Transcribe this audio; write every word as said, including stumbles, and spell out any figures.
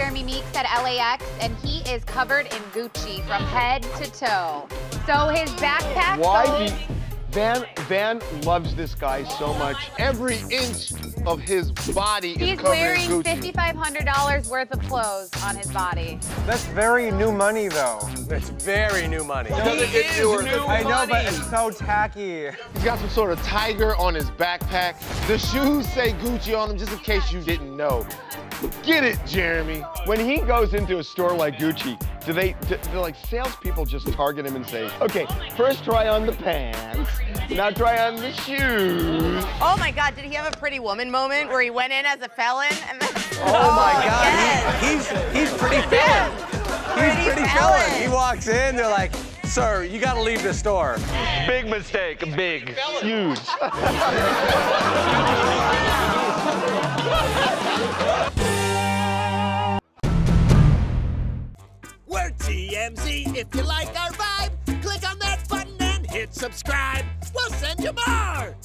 Jeremy Meeks at L A X, and he is covered in Gucci from head to toe. So his backpack Why goes... He, Van, Van loves this guy so much. Every inch of his body He's is covered in Gucci. He's wearing fifty-five hundred dollars worth of clothes on his body. That's very new money, though. It's very new money. It doesn't get newer. I know, but it's so tacky. He's got some sort of tiger on his backpack. The shoes say Gucci on them, just in case you didn't know. Get it, Jeremy. When he goes into a store like Gucci, do they, do, they're like salespeople just target him and say, okay, first try on the pants, now try on the shoes. Oh my God, did he have a Pretty Woman moment where he went in as a felon and then? Oh, oh my God, yes. he's, he's pretty felon. He's pretty, pretty felon. felon. He walks in, they're like, sir, you gotta leave the store. Big mistake, big, huge. T M Z, if you like our vibe, click on that button and hit subscribe. We'll send you more!